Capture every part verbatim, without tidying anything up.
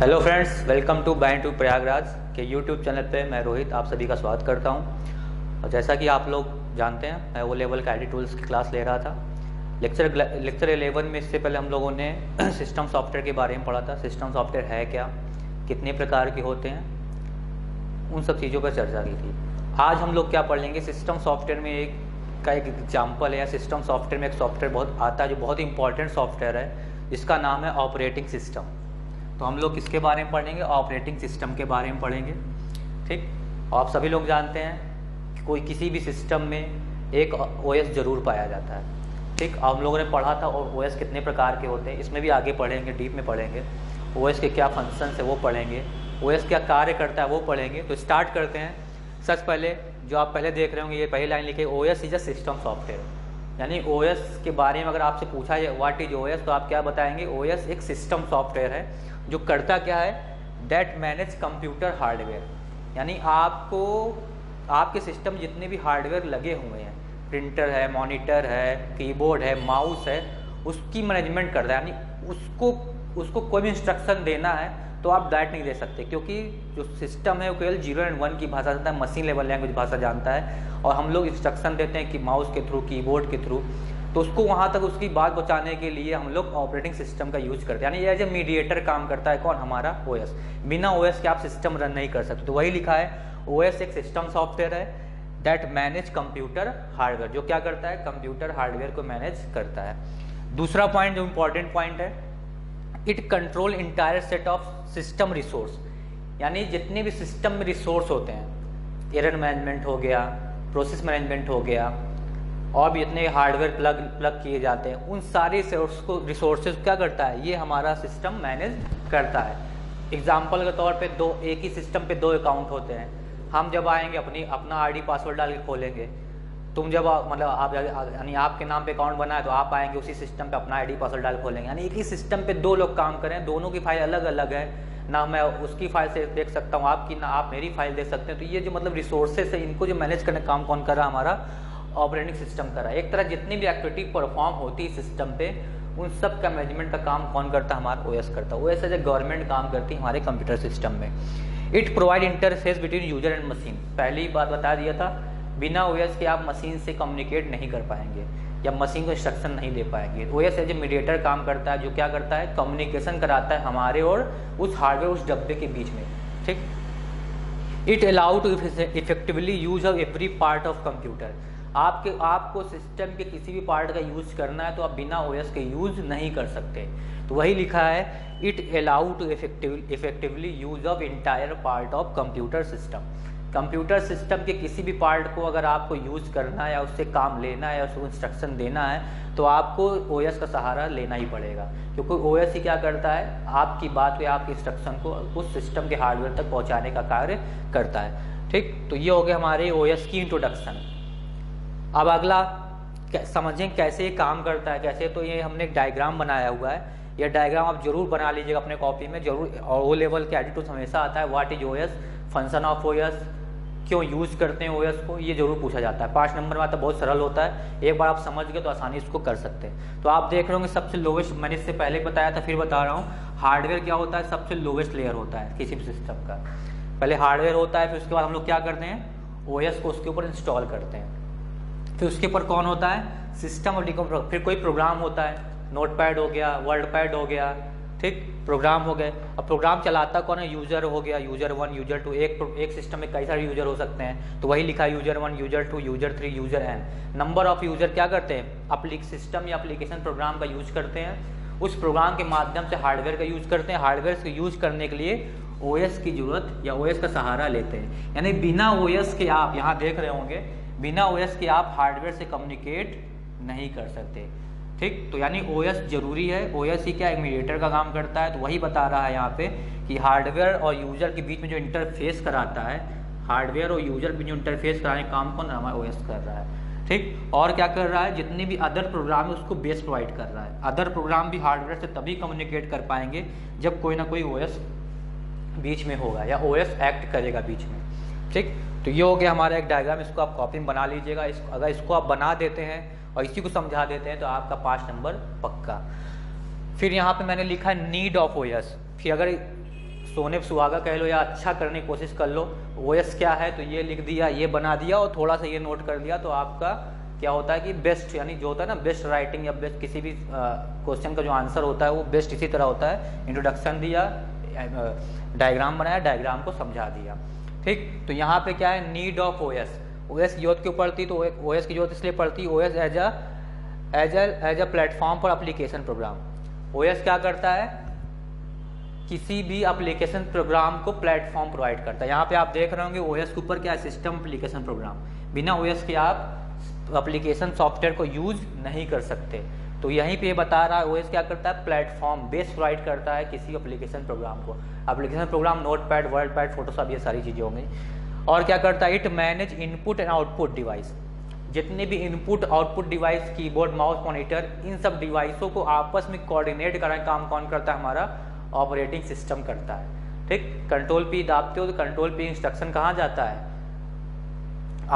Hello friends, welcome to BinaryTube Prayagraj के YouTube channel पे मैं रोहित आप सभी का स्वागत करता हूं। और जैसा कि आप लोग जानते हैं, मैं ओ लेवल का एडिट टूल्स की क्लास ले रहा था। लेक्चर लेक्चर इलेवन में इससे पहले हम लोगों ने सिस्टम सॉफ्टवेयर के बारे में पढ़ा था। सिस्टम सॉफ्टवेयर है क्या, कितने प्रकार के होते हैं, उन सब चीज़ों पर चर्चा की थी। आज हम लोग क्या पढ़ लेंगे, सिस्टम सॉफ्टवेयर में एक का एक एग्जाम्पल है। सिस्टम सॉफ्टवेयर में एक सॉफ्टवेयर बहुत आता है जो बहुत इंपॉर्टेंट सॉफ्टवेयर है, जिसका नाम है ऑपरेटिंग सिस्टम। तो हम लोग किसके बारे में पढ़ेंगे, ऑपरेटिंग सिस्टम के बारे में पढ़ेंगे। ठीक, आप सभी लोग जानते हैं कि कोई किसी भी सिस्टम में एक ओएस जरूर पाया जाता है। ठीक, हम लोगों ने पढ़ा था और ओएस कितने प्रकार के होते हैं, इसमें भी आगे पढ़ेंगे, डीप में पढ़ेंगे। ओएस के क्या फंक्शंस है वो पढ़ेंगे, ओएस क्या कार्य करता है वो पढ़ेंगे। तो स्टार्ट करते हैं। सच पहले जो आप पहले देख रहे होंगे, ये पहली लाइन लिखी है, OS is a system software. यानी ओएस के बारे में अगर आपसे पूछा जाए व्हाट इज ओएस, तो आप क्या बताएंगे, ओएस एक सिस्टम सॉफ्टवेयर है जो करता क्या है, डेट मैनेज कंप्यूटर हार्डवेयर। यानी आपको आपके सिस्टम जितने भी हार्डवेयर लगे हुए हैं, प्रिंटर है, मॉनिटर है, कीबोर्ड है, माउस है, उसकी मैनेजमेंट करता है। यानी उसको उसको कोई भी इंस्ट्रक्शन देना है तो आप डायरेक्ट नहीं दे सकते, क्योंकि जो सिस्टम है वो केवल जीरो एंड वन की भाषा जानता है, मशीन लेवल लैंग्वेज भाषा जानता है। और हम लोग इंस्ट्रक्शन देते हैं कि माउस के थ्रू, कीबोर्ड के थ्रू, तो उसको वहाँ तक उसकी बात पहुँचाने के लिए हम लोग ऑपरेटिंग सिस्टम का यूज करते हैं। यानी एज ए मीडिएटर काम करता है कौन, हमारा ओएस। बिना ओएस के आप सिस्टम रन नहीं कर सकते। तो वही लिखा है, ओएस एक सिस्टम सॉफ्टवेयर है दैट मैनेज कंप्यूटर हार्डवेयर, जो क्या करता है, कंप्यूटर हार्डवेयर को मैनेज करता है। दूसरा पॉइंट जो इम्पोर्टेंट पॉइंट है, it control entire set of system resource. यानी जितने भी सिस्टम में रिसोर्स होते हैं, एरर मैनेजमेंट हो गया, प्रोसेस मैनेजमेंट हो गया, और भी इतने हार्डवेयर प्लग प्लग किए जाते हैं, उन सारे रिसोर्स को रिसोर्सेज क्या करता है, ये हमारा सिस्टम मैनेज करता है। एग्जाम्पल के तौर पे दो एक ही सिस्टम पे दो अकाउंट होते हैं। हम जब आएंगे अपनी अपना आईडी पासवर्ड डाल के खोलेंगे, तुम जब मतलब आप यानी आपके नाम पे अकाउंट बना है तो आप आएंगे उसी सिस्टम पे अपना आईडी पासवर्ड डाल खोलेंगे। यानी एक ही सिस्टम पे दो लोग काम करें, दोनों की फाइल अलग अलग है ना, मैं उसकी फाइल से देख सकता हूँ आपकी, ना आप मेरी फाइल देख सकते हैं। तो ये जो मतलब रिसोर्सेज है, इनको जो मैनेज करने का काम कौन कर रहा है, हमारा ऑपरेटिंग सिस्टम कर रहा है। एक तरह जितनी भी एक्टिविटी परफॉर्म होती है सिस्टम पे, उन सब का मैनेजमेंट का काम कौन करता है, हमारा ओएस करता है। ओएस एज ए गवर्नमेंट काम करती है हमारे कंप्यूटर सिस्टम में। It provide interface between user and machine. पहली बात बता दिया था, बिना ओएस के आप मशीन से कम्युनिकेट नहीं कर पाएंगे या मशीन को इंस्ट्रक्शन नहीं दे पाएंगे। ओएस एज ए मीडिएटर काम करता है, जो क्या करता है, कम्युनिकेशन कराता है हमारे और उस हार्डवेयर, उस डब्बे के बीच में। ठीक, it allow to effectively use of every part of computer. आपके आपको सिस्टम के किसी भी पार्ट का यूज करना है तो आप बिना ओएस के यूज नहीं कर सकते। तो वही लिखा है, it allow to effective effectively use of entire part of computer system. Computer system के किसी भी पार्ट को अगर आपको यूज करना है या उससे काम लेना है या उसको इंस्ट्रक्शन देना है, तो आपको ओएस का सहारा लेना ही पड़ेगा, क्योंकि ओएस ही क्या करता है, आपकी बात या आपके इंस्ट्रक्शन को उस सिस्टम के हार्डवेयर तक पहुँचाने का कार्य करता है। ठीक, तो ये हो गया हमारे ओएस की इंट्रोडक्शन। अब अगला समझें कैसे ये काम करता है, कैसे। तो ये हमने एक डायग्राम बनाया हुआ है, यह डायग्राम आप जरूर बना लीजिएगा अपने कॉपी में जरूर। और ओ लेवल के एडिट्यूल्स हमेशा आता है, what is OS, function of OS, क्यों यूज करते हैं ओएस को, ये जरूर पूछा जाता है। पाँच नंबर में आता है, बहुत सरल होता है, एक बार आप समझ गए तो आसानी इसको कर सकते हैं। तो आप देख रहे होंगे सबसे लोवेस्ट, मैंने इससे पहले बताया था फिर बता रहा हूँ, हार्डवेयर क्या होता है, सबसे लोवेस्ट लेयर होता है किसी भी सिस्टम का। पहले हार्डवेयर होता है, फिर उसके बाद हम लोग क्या करते हैं, ओएस को उसके ऊपर इंस्टॉल करते हैं। फिर उसके ऊपर कौन होता है, सिस्टम और डिकम्पोज, फिर कोई प्रोग्राम होता है, नोटपैड हो गया, वर्डपैड हो गया, ठीक, प्रोग्राम हो गए। अब प्रोग्राम चलाता कौन है, यूजर हो गया, यूजर वन, यूजर टू। एक एक सिस्टम में कई सारे यूजर हो सकते हैं, तो वही लिखा है, user one, user two, user three, user n. Number of user क्या करते हैं, अपलिक सिस्टम या एप्लीकेशन प्रोग्राम का यूज करते हैं, उस प्रोग्राम के माध्यम से हार्डवेयर का यूज करते हैं। हार्डवेयर का यूज करने के लिए ओएस की जरूरत या ओएस का सहारा लेते हैं। यानी बिना ओएस के आप यहाँ देख रहे होंगे, बिना ओएस के आप हार्डवेयर से कम्युनिकेट नहीं कर सकते। ठीक, तो यानी ओएस जरूरी है। ओएस ही क्या, एक मीडिएटर का काम करता है। तो वही बता रहा है यहाँ पे कि हार्डवेयर और यूजर के बीच में जो इंटरफेस कराता है, हार्डवेयर और यूजर के बीच में इंटरफेस कराने का काम कौन, हमारा ओएस कर रहा है। ठीक, और क्या कर रहा है, जितने भी अदर प्रोग्राम है उसको बेस प्रोवाइड कर रहा है। अदर प्रोग्राम भी हार्डवेयर से तभी कम्युनिकेट कर पाएंगे जब कोई ना कोई ओएस बीच में होगा या ओएस एक्ट करेगा बीच में। ठीक, तो ये हो गया हमारा एक डायग्राम, इसको आप कॉपी में बना लीजिएगा। इस अगर इसको आप बना देते हैं और इसी को समझा देते हैं तो आपका पाँच नंबर पक्का। फिर यहाँ पे मैंने लिखा है नीड ऑफ ओएस। फिर अगर सोने सुहागा कह लो या अच्छा करने की कोशिश कर लो। ओएस क्या है तो ये लिख दिया, ये बना दिया और थोड़ा सा ये नोट कर दिया, तो आपका क्या होता है कि बेस्ट, यानी जो होता है ना बेस्ट राइटिंग या बेस्ट किसी भी क्वेश्चन का जो आंसर होता है वो बेस्ट इसी तरह होता है। इंट्रोडक्शन दिया, डायग्राम बनाया, डायग्राम को समझा दिया, ठीक। तो यहाँ पे क्या है, नीड ऑफ ओएस। ओएस की जरूरत क्यों पड़ती, तो ओएस की जरूरत इसलिए पड़ती, OS as a as a as a platform for application program. OS क्या करता है, किसी भी एप्लीकेशन प्रोग्राम को प्लेटफॉर्म प्रोवाइड करता है। यहाँ पे आप देख रहे होंगे ओएस के ऊपर क्या, सिस्टम एप्लीकेशन प्रोग्राम। बिना ओएस के आप एप्लीकेशन सॉफ्टवेयर को यूज नहीं कर सकते। तो यहीं पे बता रहा है ओएस क्या करता है, प्लेटफॉर्म बेस प्रोवाइड करता है किसी एप्लीकेशन प्रोग्राम को। Application program notepad, WordPad, Photoshop, ये सारी चीज़ें होंगी। और क्या करता है, it manage input and output device. जितने भी input output device, keyboard, mouse, monitor, इन सब डिवाइसों को आपस में कोऑर्डिनेट कराएं काम कौन करता है, हमारा ऑपरेटिंग सिस्टम करता है, ठीक। कंट्रोल पी दाबते हो तो कंट्रोल पी इंस्ट्रक्शन कहाँ जाता है,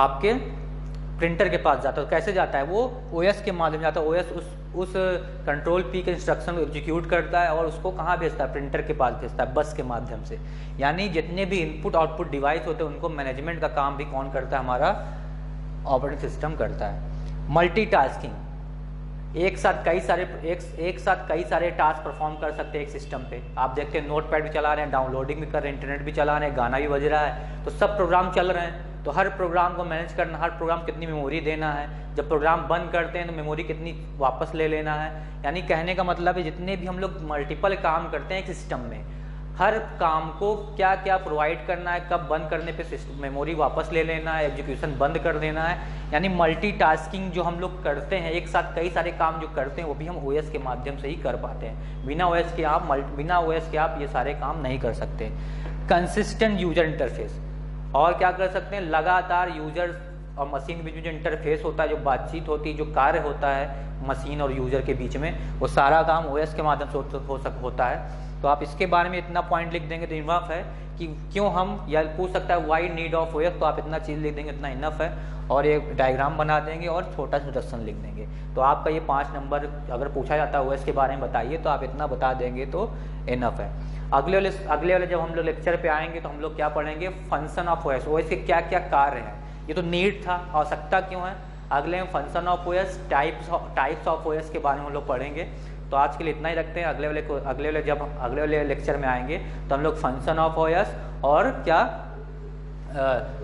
आपके प्रिंटर के पास जाता है। कैसे जाता है वो, ओएस के माध्यम जाता है। ओएस उस उस कंट्रोल पी के इंस्ट्रक्शन को एग्जीक्यूट करता है और उसको कहाँ भेजता है, प्रिंटर के पास भेजता है बस के माध्यम से। यानी जितने भी इनपुट आउटपुट डिवाइस होते हैं उनको मैनेजमेंट का काम भी कौन करता है, हमारा ऑपरेटिंग सिस्टम करता है। मल्टीटास्किंग, एक साथ कई सारे एक एक साथ कई सारे टास्क परफॉर्म कर सकते हैं एक सिस्टम पे। आप देखते हैं नोटपैड भी चला रहे हैं, डाउनलोडिंग भी कर रहे हैं, इंटरनेट भी चला रहे हैं, गाना भी बज रहा है, तो सब प्रोग्राम चल रहे हैं। तो हर प्रोग्राम को मैनेज करना, हर प्रोग्राम कितनी मेमोरी देना है, जब प्रोग्राम बंद करते हैं तो मेमोरी कितनी वापस ले लेना है। यानी कहने का मतलब है जितने भी हम लोग मल्टीपल काम करते हैं एक सिस्टम में, हर काम को क्या क्या प्रोवाइड करना है, कब बंद करने पे सिस्टम मेमोरी वापस ले लेना है, एग्जीक्यूशन बंद कर देना है। यानी मल्टीटास्किंग जो हम लोग करते हैं, एक साथ कई सारे काम जो करते हैं, वो भी हम ओएस के माध्यम से ही कर पाते हैं। बिना ओएस के आप मल्टी बिना ओएस के आप ये सारे काम नहीं कर सकते। कंसिस्टेंट यूजर इंटरफेस, और क्या कर सकते हैं, लगातार यूजर और मशीन के बीच में जो इंटरफेस होता है, जो बातचीत होती है, जो कार्य होता है मशीन और यूजर के बीच में, वो सारा काम ओएस के माध्यम से हो सक होता है। तो आप इसके बारे में इतना पॉइंट लिख देंगे तो इनफ है कि क्यों हम, या पूछ सकता है वाई नीड ऑफ ओएस, तो आप इतना चीज़ लिख देंगे इतना इनफ है। और एक डायग्राम बना देंगे और छोटा सा इंट्रोडक्शन लिख देंगे। तो आपका ये पाँच नंबर अगर पूछा जाता है ओएस के बारे में बताइए, तो आप इतना बता देंगे तो इनफ है। अगले वाले अगले वाले जब हम लोग लेक्चर पे आएंगे तो हम लोग क्या पढ़ेंगे, फंक्शन ऑफ ओएस, ओएस के क्या क्या कार्य हैं। ये तो नीड था, आवश्यकता क्यों है। अगले में function of OS, types types of OS के बारे में हम लोग पढ़ेंगे। तो आज के लिए इतना ही रखते हैं। अगले वाले को अगले वाले जब अगले वाले लेक्चर में आएंगे तो हम लोग फंक्शन ऑफ ओएस और क्या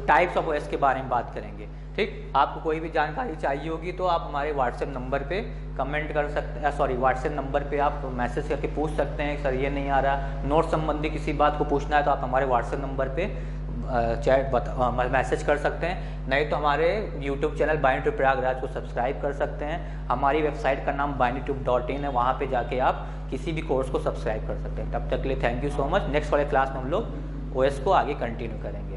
टाइप्स ऑफ ओएस के बारे में बात करेंगे, ठीक। आपको कोई भी जानकारी चाहिए होगी तो आप हमारे व्हाट्सएप नंबर पे कमेंट कर सकते हैं, सॉरी व्हाट्सएप नंबर पे आप मैसेज करके पूछ सकते हैं, सर ये नहीं आ रहा, नोट संबंधी किसी बात को पूछना है तो आप हमारे व्हाट्सएप नंबर पे चैट बता मैसेज कर सकते हैं। नहीं तो हमारे यूट्यूब चैनल BinaryTube प्रयागराज को सब्सक्राइब कर सकते हैं। हमारी वेबसाइट का नाम BinaryTube डॉट इन है, वहाँ पर जाके आप किसी भी कोर्स को सब्सक्राइब कर सकते हैं। तब तक के लिए thank you so much. Next वाले क्लास में हम लोग ओएस को आगे कंटिन्यू करेंगे।